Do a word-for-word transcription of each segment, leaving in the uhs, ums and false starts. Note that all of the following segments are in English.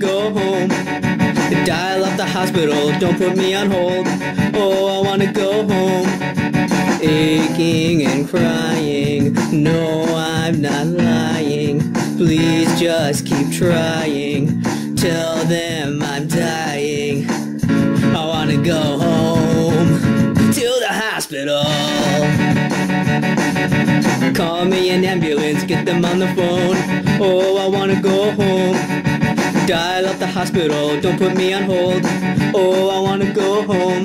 to go home. Dial up the hospital, don't put me on hold. Oh, I want to go home. Aching and crying, no, I'm not lying. Please just keep trying. Tell them I'm dying. I want to go home to the hospital. Call me an ambulance, get them on the phone. Oh, I want to go home. Dial up the hospital, don't put me on hold. Oh, I want to go home.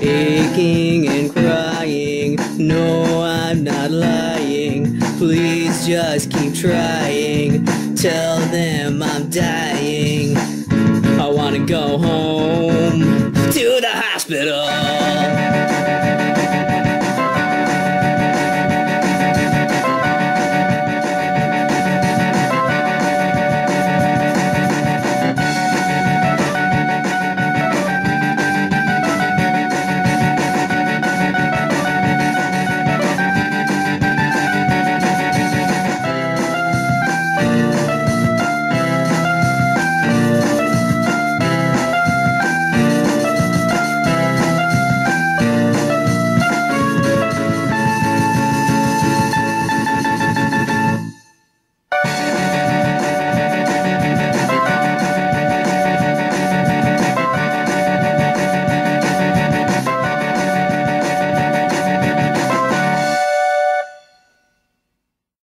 Aching and crying, no, I'm not lying. Please just keep trying. Tell them I'm dying.